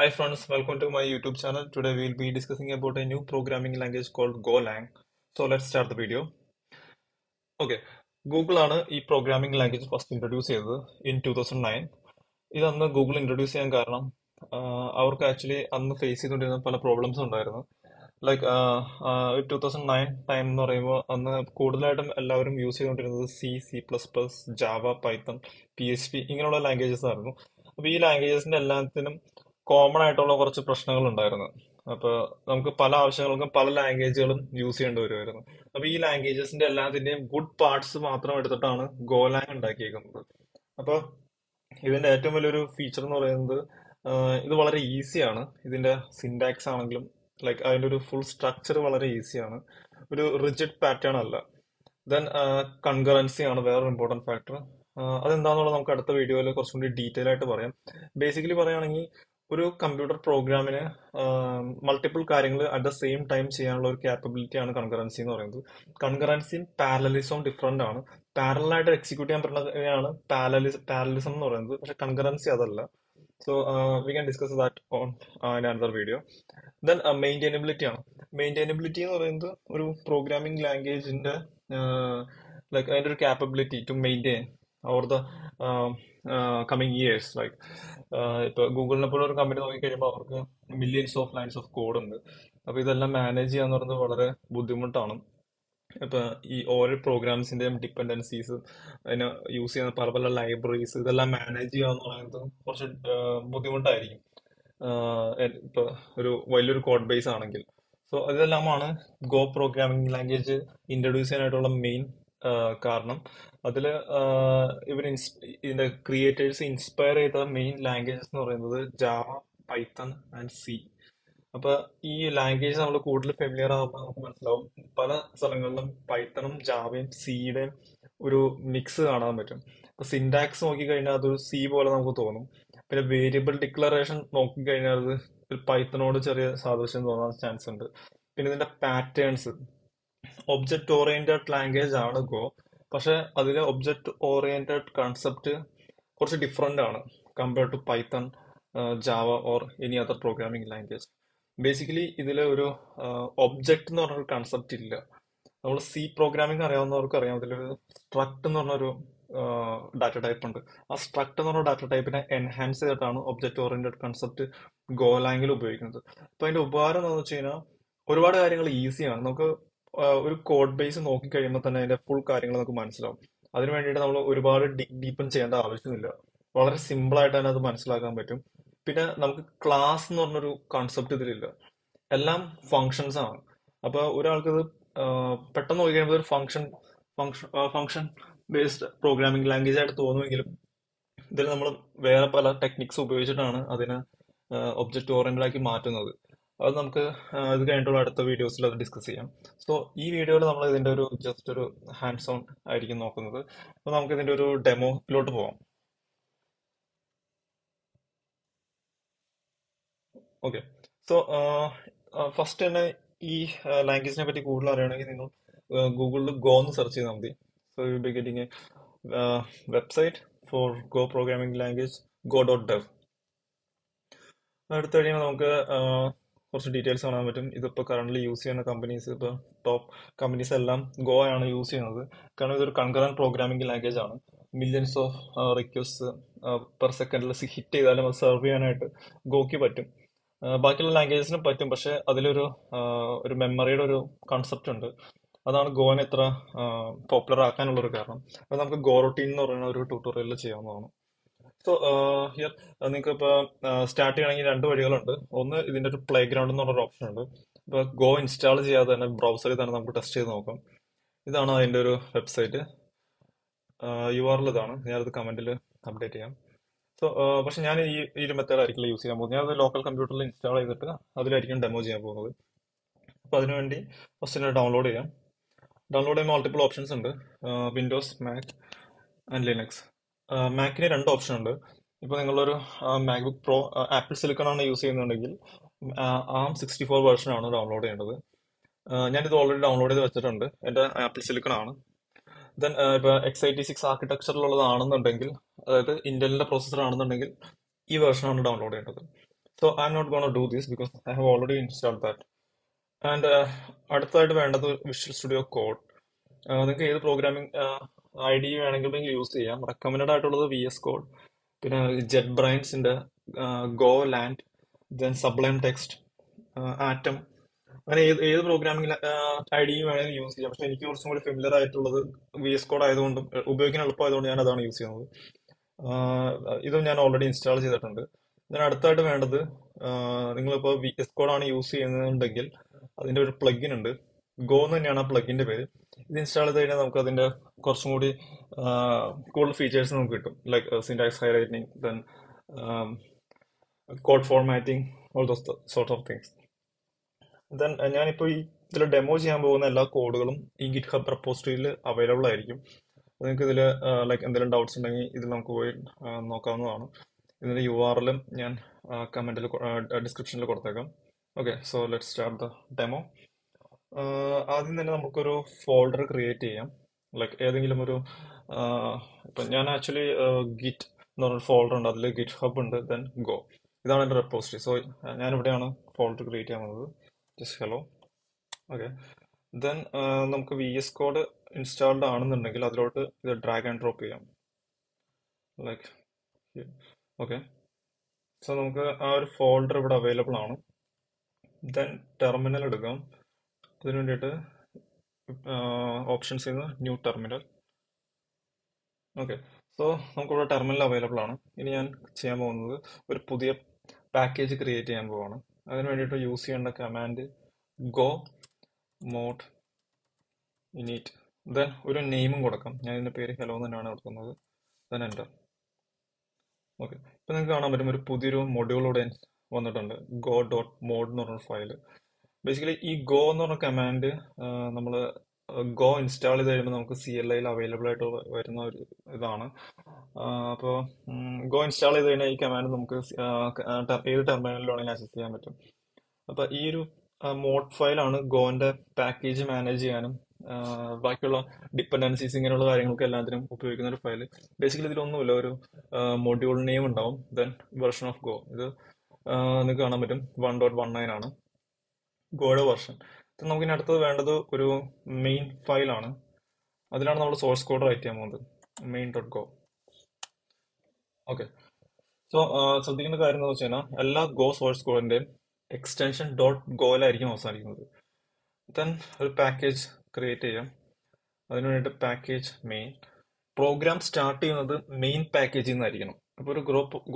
Hi friends, welcome to my YouTube channel. Today we will be discussing about a new programming language called Golang. So let's start the video. Okay, Google ആണ് ഈ programming language first introduce ചെയ്തത് in 2009. ഇത് അന്ന് Google introduce ചെയ്യാൻ കാരണം അവർക്ക് actually അന്ന് face ചെയ്തുകൊണ്ടിരുന്ന പല പ്രോബ്ലംസ് ഉണ്ടായിരുന്നു. ലൈക്ക് 2009 ടൈം എന്ന് പറയുമ്പോൾ അന്ന് കൂടുതലായിട്ടും എല്ലാവരും യൂസ് ചെയ്തുകൊണ്ടിരുന്നത് C++, ജാവ, പൈത്തൺ, PHP ഇങ്ങനെയുള്ള ലാംഗ്വേജസ് ആയിരുന്നു. അപ്പോൾ ഈ ലാംഗ്വേജസിൻ്റെ എല്ലാത്തിനും കോമൺ ആയിട്ടുള്ള കുറച്ച് പ്രശ്നങ്ങൾ ഉണ്ടായിരുന്നു. അപ്പോൾ നമുക്ക് പല ആവശ്യങ്ങൾക്കും പല ലാംഗ്വേജുകളും യൂസ് ചെയ്യേണ്ടി വരുമായിരുന്നു. അപ്പോൾ ഈ ലാംഗ്വേജസിൻ്റെ എല്ലാത്തിൻ്റെയും ഗുഡ് പാർട്സ് മാത്രം എടുത്തിട്ടാണ് ഗോലാങ് ഉണ്ടാക്കിയിരിക്കുന്നത്. അപ്പോൾ ഇതിൻ്റെ ഏറ്റവും വലിയൊരു ഫീച്ചർ എന്ന് പറയുന്നത് ഇത് വളരെ ഈസിയാണ്. ഇതിൻ്റെ സിൻടാക്സ് ആണെങ്കിലും ലൈക്ക് അതിൻ്റെ ഒരു ഫുൾ സ്ട്രക്ചർ വളരെ ഈസിയാണ്. ഒരു റിജിഡ് പാറ്റേൺ അല്ല. ദെൻ കൺകറൻസി ആണ് വേറൊരു ഇമ്പോർട്ടൻറ്റ് ഫാക്ടർ. അതെന്താണെന്നുള്ളത് നമുക്ക് അടുത്ത വീഡിയോയിൽ കുറച്ചും കൂടി ഡീറ്റെയിൽ ആയിട്ട് പറയാം. ബേസിക്കലി പറയുകയാണെങ്കിൽ ഒരു കമ്പ്യൂട്ടർ പ്രോഗ്രാമിന് മൾട്ടിപ്പിൾ കാര്യങ്ങൾ അറ്റ് ദ സെയിം ടൈം ചെയ്യാനുള്ള ഒരു ക്യാപ്പബിലിറ്റി ആണ് കൺകറൻസി എന്ന് പറയുന്നത്. കൺകറൻസിയും പാരലലിസവും ഡിഫറൻ്റ് ആണ്. പാരലായിട്ട് എക്സിക്യൂട്ട് ചെയ്യാൻ പറ്റുന്നതിനാണ് പാരലിസം എന്ന് പറയുന്നത്. പക്ഷെ കൺകറൻസി അതല്ല. So we can discuss that on in another video. Then maintainability ആണ്. മെയിൻറ്റെയിനബിലിറ്റി എന്ന് പറയുന്നത് ഒരു പ്രോഗ്രാമിംഗ് ലാംഗ്വേജിൻ്റെ ലൈക്ക് അതിൻ്റെ ഒരു capability to maintain over the coming years. Like ഇപ്പോൾ ഗൂഗിളിനെ പോലെ ഒരു കമ്പനി നോക്കിക്കഴിയുമ്പോൾ അവർക്ക് millions of lines of code ഉണ്ട്. അപ്പോൾ ഇതെല്ലാം മാനേജ് ചെയ്യാന്ന് പറയുന്നത് വളരെ ബുദ്ധിമുട്ടാണ്. ഇപ്പോൾ ഈ ഓരോ പ്രോഗ്രാംസിൻ്റെയും ഡിപ്പെൻഡൻസീസ്, അതിനെ യൂസ് ചെയ്യുന്ന പല പല ലൈബ്രറീസ്, ഇതെല്ലാം മാനേജ് ചെയ്യുക എന്ന് പറയുന്നത് കുറച്ച് ബുദ്ധിമുട്ടായിരിക്കും ഇപ്പോൾ ഒരു വലിയൊരു കോഡ് ബേസ് ആണെങ്കിൽ. സോ ഇതെല്ലാമാണ് ഗോ പ്രോഗ്രാമിംഗ് ലാംഗ്വേജ് ഇൻട്രൊഡ്യൂസ് ചെയ്യാനായിട്ടുള്ള മെയിൻ കാരണം. അതിൽ ഇവർ ഇതിൻ്റെ ക്രിയേറ്റേഴ്സ് ഇൻസ്പയർ ചെയ്ത മെയിൻ ലാംഗ്വേജസ് എന്ന് പറയുന്നത് ജാവ, പൈത്തൺ ആൻഡ് സി. അപ്പോൾ ഈ ലാംഗ്വേജ് നമ്മൾ കൂടുതൽ ഫെമിലിയർ ആകുമ്പോൾ നമുക്ക് മനസ്സിലാവും പല സ്ഥലങ്ങളിലും പൈത്തണും ജാവയും സിയുടെയും ഒരു മിക്സ് കാണാൻ പറ്റും. അപ്പോൾ സിൻടാക്സ് നോക്കിക്കഴിഞ്ഞാൽ അതൊരു സി പോലെ നമുക്ക് തോന്നും. പിന്നെ വേരിയബിൾ ഡിക്ലറേഷൻ നോക്കിക്കഴിഞ്ഞാൽ അത് ഒരു പൈത്തണോട് ചെറിയ സാദൃശ്യം തോന്നാൻ ചാൻസ് ഉണ്ട്. പിന്നെ ഇതിൻ്റെ പാറ്റേൺസ്, ഒബ്ജക്റ്റ് ഓറിയൻറ്റഡ് ലാംഗ്വേജ് ആണ് ഗോ. പക്ഷേ അതിലെ ഒബ്ജക്റ്റ് ഓറിയൻറ്റഡ് കൺസെപ്റ്റ് കുറച്ച് ഡിഫറെൻ്റ് ആണ് compared to Python, Java or any other programming language. Basically ഇതിൽ ഒരു ഒബ്ജക്റ്റ് എന്ന് പറഞ്ഞൊരു കൺസെപ്റ്റ് ഇല്ല. നമ്മൾ സി പ്രോഗ്രാമിംഗ് അറിയാവുന്നവർക്ക് അറിയാം അതിലൊരു സ്ട്രക്ട് എന്ന് പറഞ്ഞൊരു ഡാറ്റ ടൈപ്പ് ഉണ്ട്. ആ സ്ട്രക്ട് എന്ന് പറഞ്ഞ ഡാറ്റ ടൈപ്പിനെ എൻഹാൻസ് ചെയ്തിട്ടാണ് ഒബ്ജക്റ്റ് ഓറിയൻറ്റഡ് കൺസെപ്റ്റ് ഗോലാംഗിൽ ഉപയോഗിക്കുന്നത്. അപ്പോൾ അതിൻ്റെ ഉപകാരം എന്താണെന്ന് വെച്ച് കഴിഞ്ഞാൽ ഒരുപാട് കാര്യങ്ങൾ ഈസിയാണ്. നമുക്ക് ഒരു കോഡ് ബേസ് നോക്കിക്കഴിയുമ്പോൾ തന്നെ അതിൻ്റെ ഫുൾ കാര്യങ്ങൾ നമുക്ക് മനസ്സിലാവും. അതിന് വേണ്ടിയിട്ട് നമ്മൾ ഒരുപാട് ഡീപ്പൻ ചെയ്യേണ്ട ആവശ്യമില്ല. വളരെ സിമ്പിളായിട്ട് തന്നെ അത് മനസ്സിലാക്കാൻ പറ്റും. പിന്നെ നമുക്ക് ക്ലാസ് എന്ന് പറഞ്ഞൊരു കൺസെപ്റ്റ് ഇതിലില്ല. എല്ലാം ഫങ്ഷൻസ് ആണ്. അപ്പോൾ ഒരാൾക്ക് ഇത് പെട്ടെന്ന് നോക്കിക്കഴിയുമ്പോൾ ഒരു ഫങ്ഷൻ ബേസ്ഡ് പ്രോഗ്രാമിംഗ് ലാംഗ്വേജ് ആയിട്ട് തോന്നുമെങ്കിലും ഇതിൽ നമ്മൾ വേറെ പല ടെക്നിക്സ് ഉപയോഗിച്ചിട്ടാണ് അതിനെ ഒബ്ജക്റ്റ് ഓറിയൻറ്റഡ് ആക്കി മാറ്റുന്നത്. അത് നമുക്ക് ഇത് കഴിഞ്ഞിട്ടുള്ള അടുത്ത വീഡിയോസിൽ അത് ഡിസ്കസ് ചെയ്യാം. സോ ഈ വീഡിയോയിൽ നമ്മൾ ഇതിൻ്റെ ഒരു ജസ്റ്റ് ഒരു ഹാൻഡ്സ് ഓൺ ആയിരിക്കും നോക്കുന്നത്. അപ്പോൾ നമുക്ക് ഇതിൻ്റെ ഒരു ഡെമോയിലോട്ട് പോവാം. ഓക്കെ, സോ ഫസ്റ്റ് തന്നെ ഈ ലാംഗ്വേജിനെ പറ്റി കൂടുതൽ അറിയണമെങ്കിൽ നിങ്ങൾ ഗൂഗിളിൽ ഗോ എന്ന് സെർച്ച് ചെയ്താൽ മതി. So you will be getting a website for Go programming language, Go.dev. അടുത്ത് കഴിയുമ്പോൾ നമുക്ക് കുറച്ച് ഡീറ്റെയിൽസ് കാണാൻ പറ്റും. ഇതിപ്പോൾ കറൻ്റ്ലി യൂസ് ചെയ്യുന്ന കമ്പനീസ്, ഇപ്പോൾ ടോപ്പ് കമ്പനീസ് എല്ലാം ഗോ ആണ് യൂസ് ചെയ്യുന്നത്. കാരണം ഇതൊരു കൺകറൻറ്റ് പ്രോഗ്രാമിംഗ് ലാംഗ്വേജ് ആണ്. മില്യൻസ് ഓഫ് റിക്വസ്റ്റ് പെർ സെക്കൻഡിൽ ഹിറ്റ് ചെയ്താലും അത് സെർവ് ചെയ്യാനായിട്ട് ഗോയ്ക്ക് പറ്റും. ബാക്കിയുള്ള ലാംഗ്വേജസിനും പറ്റും, പക്ഷേ അതിലൊരു മെമ്മറിയുടെ ഒരു കൺസെപ്റ്റ് ഉണ്ട്. അതാണ് ഗോനെ ഇത്ര പോപ്പുലർ ആക്കാനുള്ളൊരു കാരണം. അത് നമുക്ക് ഗോ റൊട്ടീൻ എന്ന് പറയുന്ന ഒരു ട്യൂട്ടോറിയലിൽ ചെയ്യാവുന്നതാണ്. സോ ഹിയർ നിങ്ങൾക്ക് ഇപ്പോൾ സ്റ്റാർട്ട് ചെയ്യണമെങ്കിൽ രണ്ട് വഴികളുണ്ട്. ഒന്ന്, ഇതിൻ്റെ ഒരു പ്ലേ ഗ്രൗണ്ട് എന്ന് പറഞ്ഞൊരു ഓപ്ഷൻ ഉണ്ട്. ഇപ്പോൾ ഗോ ഇൻസ്റ്റാൾ ചെയ്യാതെ തന്നെ ബ്രൗസറിൽ തന്നെ നമുക്ക് ടെസ്റ്റ് ചെയ്ത് നോക്കാം. ഇതാണ് അതിൻ്റെ ഒരു വെബ്സൈറ്റ്. URL ഇതാണ്. ഞാനത് കമൻറ്റിൽ അപ്ഡേറ്റ് ചെയ്യാം. സോ പക്ഷെ ഞാൻ ഈ ഒരു മെത്തേഡായിരിക്കില്ല യൂസ് ചെയ്യാൻ പോകുന്നത്. ഞാനത് ലോക്കൽ കമ്പ്യൂട്ടറിൽ ഇൻസ്റ്റാൾ ചെയ്തിട്ട് അതിലായിരിക്കും ഡെമോ ചെയ്യാൻ പോകുന്നത്. അപ്പോൾ അതിനുവേണ്ടി ഫസ്റ്റ് ഡൗൺലോഡ് ചെയ്യാം. ഡൗൺലോഡ് ചെയ്യുമ്പോൾ മൾട്ടിപ്പിൾ ഓപ്ഷൻസ് ഉണ്ട്: വിൻഡോസ്, മാക് ആൻഡ് ലിനക്സ്. മാക്കിന് രണ്ട് ഓപ്ഷൻ ഉണ്ട്. ഇപ്പോൾ നിങ്ങളൊരു മാക്ബുക്ക് പ്രോ ആപ്പിൾ സിലിക്കണാണ് യൂസ് ചെയ്യുന്നുണ്ടെങ്കിൽ ARM 64 വേർഷനാണ് ഡൗൺലോഡ് ചെയ്യേണ്ടത്. ഞാനിത് ഓൾറെഡി ഡൗൺലോഡ് ചെയ്ത് വെച്ചിട്ടുണ്ട്. എൻ്റെ ആപ്പിൾ സിലിക്കണാണ്. ദെൻ ഇപ്പോൾ x86 ആർക്കിടെക്ചറിലുള്ളതാണെന്നുണ്ടെങ്കിൽ, അതായത് ഇൻ്റലിൻ്റെ പ്രോസസ്സർ ആണെന്നുണ്ടെങ്കിൽ ഈ വേർഷനാണ് ഡൗൺലോഡ് ചെയ്യേണ്ടത്. So I'm not going to do this because I have already installed that. And അടുത്തായിട്ട് വേണ്ടത് വിഷ്വൽ സ്റ്റുഡിയോ കോഡ്. നിങ്ങൾക്ക് ഏത് പ്രോഗ്രാമിംഗ് ഐ ഡി വേണമെങ്കിലും നിങ്ങൾ യൂസ് ചെയ്യാം. റെക്കമെൻഡഡ് ആയിട്ടുള്ളത് വി എസ് കോഡ്, പിന്നെ ജെറ്റ് ബ്രൈൻസിൻ്റെ GoLand, then Sublime Text, Atom, അങ്ങനെ ഏത് പ്രോഗ്രാമിംഗ് ഐ ഡി വേണമെങ്കിലും യൂസ് ചെയ്യാം. പക്ഷെ എനിക്ക് കുറച്ചും കൂടി ഫെമിലിയർ ആയിട്ടുള്ളത് വി എസ് കോഡ് ആയതുകൊണ്ടും ഉപയോഗിക്കാൻ എളുപ്പമായതുകൊണ്ട് ഞാൻ അതാണ് യൂസ് ചെയ്യുന്നത്. ഇതും ഞാൻ ഓൾറെഡി ഇൻസ്റ്റാൾ ചെയ്തിട്ടുണ്ട്. ഞാൻ അടുത്തായിട്ട് വേണ്ടത്, നിങ്ങളിപ്പോൾ വി എസ് കോഡാണ് യൂസ് ചെയ്യുന്നുണ്ടെങ്കിൽ അതിൻ്റെ ഒരു പ്ലഗിൻ ഉണ്ട്, ഗോ എന്ന് തന്നെയാണ് ആ പ്ലഗിൻ്റെ പേര്. ഇത് ഇൻസ്റ്റാൾ ചെയ്ത് കഴിഞ്ഞാൽ നമുക്ക് അതിൻ്റെ കുറച്ചും കൂടി കൂടുതൽ ഫീച്ചേഴ്സ് നമുക്ക് കിട്ടും, like syntax highlighting, then code formatting, all those sort of things. Then ഞാനിപ്പോൾ ഈ ഇതിൽ ഡെമോ ചെയ്യാൻ പോകുന്ന എല്ലാ കോഡുകളും ഈ ഗിറ്റ് ഹബ് റെപ്പോസിറ്ററിയിൽ അവൈലബിൾ ആയിരിക്കും. നിങ്ങൾക്ക് ഇതിൽ ലൈക്ക് എന്തെങ്കിലും ഡൗട്ട്സ് ഉണ്ടെങ്കിൽ ഇതിൽ നമുക്ക് പോയി നോക്കാവുന്നതാണ്. ഇതിൻ്റെ യു ആർ എല്ലും ഞാൻ കമൻറ്റിൽ ഡിസ്ക്രിപ്ഷനിൽ കൊടുത്തേക്കാം. Okay, so let start the demo. ആദ്യം തന്നെ നമുക്കൊരു ഫോൾഡർ ക്രിയേറ്റ് ചെയ്യാം, ലൈക്ക് ഏതെങ്കിലും ഒരു, ഇപ്പം ഞാൻ ആക്ച്വലി ഗിറ്റ് എന്ന് പറഞ്ഞൊരു ഫോൾഡർ ഉണ്ട്, അതിൽ ഗിറ്റ് ഹബ് ഉണ്ട്, ദെൻ ഗോ, ഇതാണ് എൻ്റെ റെപ്പോസിറ്ററി. സോ ഞാനിവിടെയാണ് ഫോൾഡർ ക്രിയേറ്റ് ചെയ്യാൻ വന്നത്. Just hello. ഓക്കെ, ദെൻ നമുക്ക് വി എസ് കോഡ് ഇൻസ്റ്റാൾഡ് ആണെന്നുണ്ടെങ്കിൽ അതിലോട്ട് ഇത് ഡ്രാഗ് ആൻഡ് ഡ്രോപ്പ് ചെയ്യാം, ലൈക്ക് ഓക്കെ. സോ നമുക്ക് ആ ഒരു ഫോൾഡർ ഇവിടെ അവൈലബിൾ ആണ്. ദെൻ ടെർമിനൽ എടുക്കാം. അതിന് വേണ്ടിയിട്ട് ഓപ്ഷൻസ് ചെയ്യുന്ന ന്യൂ ടെർമിനൽ. ഓക്കെ, സോ നമുക്കിവിടെ ടെർമിനൽ അവൈലബിൾ ആണ്. ഇനി ഞാൻ ചെയ്യാൻ പോകുന്നത് ഒരു പുതിയ പാക്കേജ് ക്രിയേറ്റ് ചെയ്യാൻ പോവാണ്. അതിന് വേണ്ടിയിട്ട് യൂസ് ചെയ്യേണ്ട command Go mod init. Then ഒരു നെയിമും കൊടുക്കാം, ഞാൻ ഇതിൻ്റെ പേര് ഹലോ തന്നെയാണ് കൊടുക്കുന്നത്. Then enter. ഓക്കെ, ഇപ്പം നിങ്ങൾക്ക് കാണാൻ പറ്റും ഒരു പുതിയൊരു മൊഡ്യൂളോടെ വന്നിട്ടുണ്ട്, ഗോ ഡോട്ട് മോഡ് എന്ന് പറഞ്ഞൊരു ഫയല്. ബേസിക്കലി ഈ ഗോ എന്ന് പറഞ്ഞ കമാൻഡ് നമ്മൾ ഗോ ഇൻസ്റ്റാൾ ചെയ്ത് കഴിയുമ്പോൾ നമുക്ക് സി എൽ ഐയിൽ അവൈലബിൾ ആയിട്ട് വരുന്ന ഒരു ഇതാണ്. അപ്പോൾ ഗോ ഇൻസ്റ്റാൾ ചെയ്ത് കഴിഞ്ഞാൽ ഈ കമാൻഡ് നമുക്ക് ഏത് ടെർമിനലിലാണെങ്കിൽ ആക്സസ് ചെയ്യാൻ പറ്റും. അപ്പോൾ ഈ ഒരു മോഡ് ഫയലാണ് ഗോൻ്റെ പാക്കേജ് മാനേജ് ചെയ്യാനും ബാക്കിയുള്ള ഡിപ്പെൻഡൻസീസ് ഇങ്ങനെയുള്ള കാര്യങ്ങൾക്ക് എല്ലാത്തിനും ഉപയോഗിക്കുന്ന ഒരു ഫയൽ. ബേസിക്കലി ഇതിലൊന്നുമില്ല, ഒരു മൊഡ്യൂൾ നെയിം ഉണ്ടാവും, ദെൻ വെർഷൻ ഓഫ് ഗോ. ഇത് നിങ്ങൾക്ക് കാണാൻ പറ്റും 1.19 ആണ് ഗോയുടെ വെർഷൻ. അപ്പം നമുക്കിനി അടുത്തത് വേണ്ടത് ഒരു മെയിൻ ഫയലാണ്. അതിലാണ് നമ്മൾ സോഴ്സ് കോഡ് റൈറ്റ് ചെയ്യാൻ പോകുന്നത്, main dot Go. Okay, so ശ്രദ്ധിക്കേണ്ട കാര്യം എന്താണെന്ന് വെച്ച് കഴിഞ്ഞാൽ എല്ലാ ഗോ സോഴ്സ് കോഡിൻ്റെയും എക്സ്റ്റൻഷൻ ഡോട്ട് ഗോയിലായിരിക്കും അവസാനിക്കുന്നത്. ദെൻ ഒരു പാക്കേജ് ക്രിയേറ്റ് ചെയ്യാം. അതിന് വേണ്ടിയിട്ട് പാക്കേജ് മെയിൻ. പ്രോഗ്രാം സ്റ്റാർട്ട് ചെയ്യുന്നത് മെയിൻ പാക്കേജിൽ നിന്നായിരിക്കണം. അപ്പോൾ ഒരു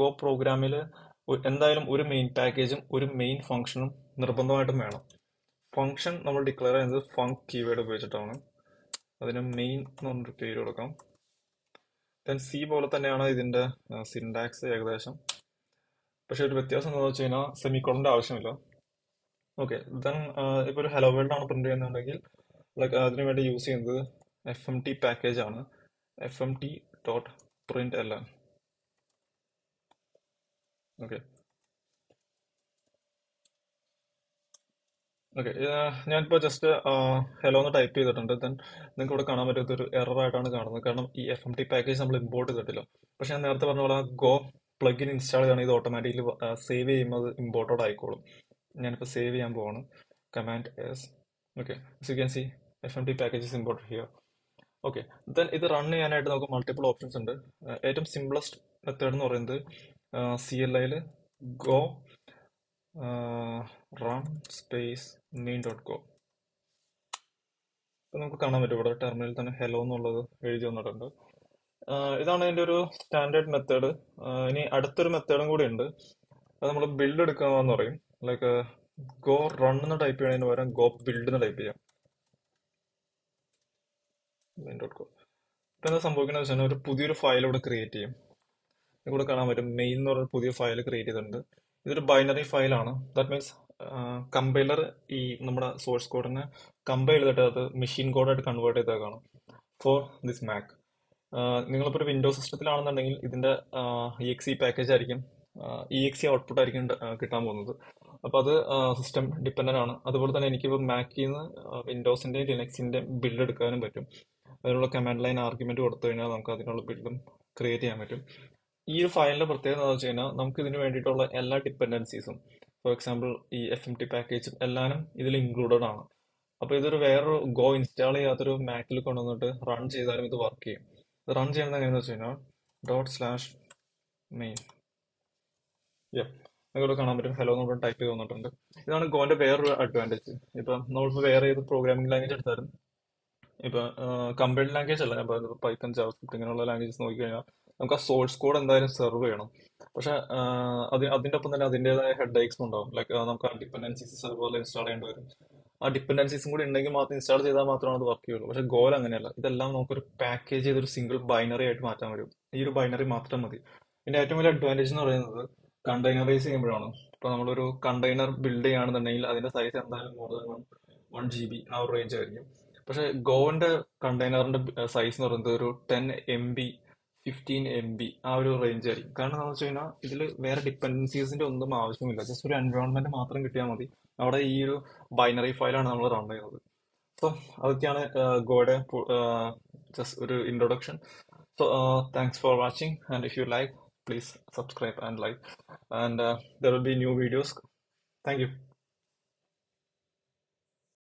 ഗോ പ്രോഗ്രാമിൽ എന്തായാലും ഒരു മെയിൻ പാക്കേജും ഒരു മെയിൻ ഫംഗ്ഷനും നിർബന്ധമായിട്ടും വേണം. ഫംഗ്ഷൻ നമ്മൾ ഡിക്ലെയർ ചെയ്യുന്നത് ഫങ്ക് കീവേഡ് ഉപയോഗിച്ചിട്ടാണ്. അതിന് മെയിൻ എന്ന് പറഞ്ഞൊരു പേര് കൊടുക്കാം. ദെൻ സി പോലെ തന്നെയാണ് ഇതിൻ്റെ സിൻടാക്സ് ഏകദേശം, പക്ഷെ ഒരു വ്യത്യാസം എന്താണെന്ന് വെച്ച് കഴിഞ്ഞാൽ സെമിക്കോളൻ്റെ ആവശ്യമില്ല. ഓക്കെ, ദെൻ ഇപ്പോൾ ഒരു ഹലോ വേൾഡാണ് പ്രിൻ്റ് ചെയ്യുന്നുണ്ടെങ്കിൽ ലൈക്ക് അതിന് വേണ്ടി യൂസ് ചെയ്യുന്നത് FMT പാക്കേജാണ്, FMT.println. ഓക്കെ ഓക്കെ, ഞാനിപ്പോൾ ജസ്റ്റ് ഹലോ എന്ന് ടൈപ്പ് ചെയ്തിട്ടുണ്ട്. ദെൻ നിങ്ങൾക്ക് ഇവിടെ കാണാൻ പറ്റാത്തൊരു എററായിട്ടാണ് കാണുന്നത്, കാരണം ഈ FMT പാക്കേജ് നമ്മൾ ഇമ്പോർട്ട് ചെയ്തിട്ടില്ല. പക്ഷെ ഞാൻ നേരത്തെ പറഞ്ഞ പോലെ ആ ഗോ പ്ലഗിൻ ഇൻസ്റ്റാൾ ചെയ്താണ് ഇത് ഓട്ടോമാറ്റിക്കലി സേവ് ചെയ്യുമ്പോൾ അത് ഇമ്പോർട്ടഡ് ആയിക്കോളും. ഞാനിപ്പോൾ സേവ് ചെയ്യാൻ പോവാണ്, command S. Okay, so you can see FMT packages import here. Okay, then ഇത് റൺ ചെയ്യാനായിട്ട് നമുക്ക് മൾട്ടിപ്പിൾ ഓപ്ഷൻസ് ഉണ്ട്. ഏറ്റവും സിംപ്ലസ്റ്റ് മെത്തേഡ് എന്ന് പറയുന്നത് CLIൽ Go run space main dot Go. ഇപ്പം നമുക്ക് കാണാൻ പറ്റും ഇവിടെ ടെർമിനലിൽ തന്നെ ഹെലോ എന്നുള്ളത് എഴുതി വന്നിട്ടുണ്ട്. ഇതാണ് അതിൻ്റെ ഒരു സ്റ്റാൻഡേർഡ് മെത്തേഡ്. ഇനി അടുത്തൊരു മെത്തേഡും കൂടി ഉണ്ട്, അത് നമ്മൾ ബിൽഡ് എടുക്കുക എന്ന് പറയും. ലൈക്ക് ഗോ റൺ എന്ന് ടൈപ്പ് ചെയ്യണതിന് പകരം ഗോ ബിൽഡ് എന്ന് ടൈപ്പ് ചെയ്യാം, മെയിൻ ഡോട്ട് ഗോ. ഇപ്പം എന്താ സംഭവിക്കുന്നത് വെച്ചാൽ ഒരു പുതിയൊരു ഫയൽ ഇവിടെ ക്രിയേറ്റ് ചെയ്യും. ഇവിടെ കാണാൻ പറ്റും മെയിൻ എന്ന് പറഞ്ഞൊരു പുതിയ ഫയൽ ക്രിയേറ്റ് ചെയ്തിട്ടുണ്ട്. ഇതൊരു ബൈനറി ഫയലാണ്, ദാറ്റ് മീൻസ് കമ്പൈലർ ഈ നമ്മുടെ സോഴ്സ് കോഡിനെ കമ്പൈൽ ചെയ്തിട്ട് അത് മെഷീൻ കോഡായിട്ട് കൺവേർട്ട് ചെയ്താൽ കാണും ഫോർ ദിസ് മാക്ക്. നിങ്ങളിപ്പോൾ ഒരു വിൻഡോസ് സിസ്റ്റത്തിലാണെന്നുണ്ടെങ്കിൽ ഇതിൻ്റെ EXE പാക്കേജ് ആയിരിക്കും, EXE ഔട്ട്പുട്ട് ആയിരിക്കും കിട്ടാൻ പോകുന്നത്. അപ്പോൾ അത് സിസ്റ്റം ഡിപ്പെൻഡൻ്റ് ആണ്. അതുപോലെ തന്നെ എനിക്കിപ്പോൾ മാക്കിൽ നിന്ന് വിൻഡോസിൻ്റെയും ലിനക്സിൻ്റെയും ബിൽഡ് എടുക്കാനും പറ്റും. അതിനുള്ള കമാൻഡ് ലൈൻ ആർഗ്യുമെൻറ്റ് കൊടുത്തു കഴിഞ്ഞാൽ നമുക്ക് അതിനുള്ള ബിൽഡും ക്രിയേറ്റ് ചെയ്യാൻ പറ്റും. ഈ ഒരു ഫയലിന്റെ പ്രത്യേകത എന്താ വെച്ച് കഴിഞ്ഞാൽ നമുക്ക് ഇതിന് വേണ്ടിയിട്ടുള്ള എല്ലാ ഡിപ്പെൻഡൻസീസും ഫോർ എക്സാമ്പിൾ ഈ FMT പാക്കേജും എല്ലാവരും ഇതിൽ ഇൻക്ലൂഡഡ് ആണ്. അപ്പോൾ ഇതൊരു വേറൊരു ഗോ ഇൻസ്റ്റാൾ ചെയ്യാത്തൊരു മാക്കിൽ കൊണ്ടുവന്നിട്ട് റൺ ചെയ്താലും ഇത് വർക്ക് ചെയ്യും. ഇത് റൺ ചെയ്യുന്നത് എങ്ങനെയാണെന്ന് വെച്ച് കഴിഞ്ഞാൽ ./main നിങ്ങൾക്ക് കാണാൻ പറ്റും ഹലോ എന്ന് പറഞ്ഞ് ടൈപ്പ് ചെയ്ത് വന്നിട്ടുണ്ട്. ഇതാണ് ഗോന്റെ വേറൊരു അഡ്വാൻറ്റേജ്. ഇപ്പം നമ്മളിപ്പോൾ വേറെ ഏത് പ്രോഗ്രാമിംഗ് ലാംഗ്വേജ് എടുത്താലും ഇപ്പം കമ്പൈൽഡ് ലാംഗ്വേജ് അല്ല, ഇപ്പോൾ പൈത്തൺ JavaScript ഇങ്ങനെയുള്ള ലാംഗ്വേജസ് നോക്കിക്കഴിഞ്ഞാൽ നമുക്ക് ആ സോഴ്സ് കോഡ് എന്തായാലും സെർവ് ചെയ്യണം. പക്ഷെ അതിൻ്റെ ഒപ്പം തന്നെ അതിൻ്റെതായ ഹെഡ് എക്സും ഉണ്ടാവും. ലൈക്ക് നമുക്ക് ആ ഡിപ്പെൻഡൻസീസ് സെർവറിൽ ഇൻസ്റ്റാൾ ചെയ്യേണ്ടി വരും. ആ ഡിപ്പെൻഡൻസീസും കൂടി ഉണ്ടെങ്കിൽ മാത്രം ഇൻസ്റ്റാൾ ചെയ്താൽ മാത്രമാണ് അത് വർക്ക് ചെയ്യുള്ളൂ. പക്ഷെ ഗോൾ അങ്ങനെയല്ല, ഇതെല്ലാം നമുക്കൊരു പാക്കേജ് ചെയ്തൊരു സിംഗിൾ ബൈനറി ആയിട്ട് മാറ്റാൻ വരും. ഈ ഒരു ബൈനറി മാത്രം മതി. ഇതിൻ്റെ ഏറ്റവും വലിയ അഡ്വാൻറ്റേജ് എന്ന് പറയുന്നത് കണ്ടെയ്നറൈസ് ചെയ്യുമ്പോഴാണ്. ഇപ്പോൾ നമ്മളൊരു കണ്ടെയ്നർ ബിൽഡ് ചെയ്യുകയാണെന്നുണ്ടെങ്കിൽ അതിൻ്റെ സൈസ് എന്തായാലും മോർ ദാൻ 1 GB ആ ഒരു റേഞ്ച് ആയിരിക്കും. പക്ഷേ ഗോവിൻ്റെ കണ്ടെയ്നറിൻ്റെ സൈസ് എന്ന് പറയുന്നത് ഒരു 10 MB 15 MB ആ ഒരു റേഞ്ച് ആയിരിക്കും. കാരണം എന്താണെന്ന് വെച്ച് കഴിഞ്ഞാൽ ഇതിൽ വേറെ ഡിപ്പെൻഡൻസീസിൻ്റെ ഒന്നും ആവശ്യമില്ല. ജസ്റ്റ് ഒരു എൻവയോൺമെൻറ്റ് മാത്രം കിട്ടിയാൽ മതി. അവിടെ ഈ ഒരു ബൈനറി ഫയലാണ് നമ്മൾ റൺ ചെയ്യുന്നത്. സോ അതൊക്കെയാണ് ഗോയുടെ ജസ്റ്റ് ഒരു introduction. So thanks for watching and if you like please subscribe and like, and there will be new videos. Thank you.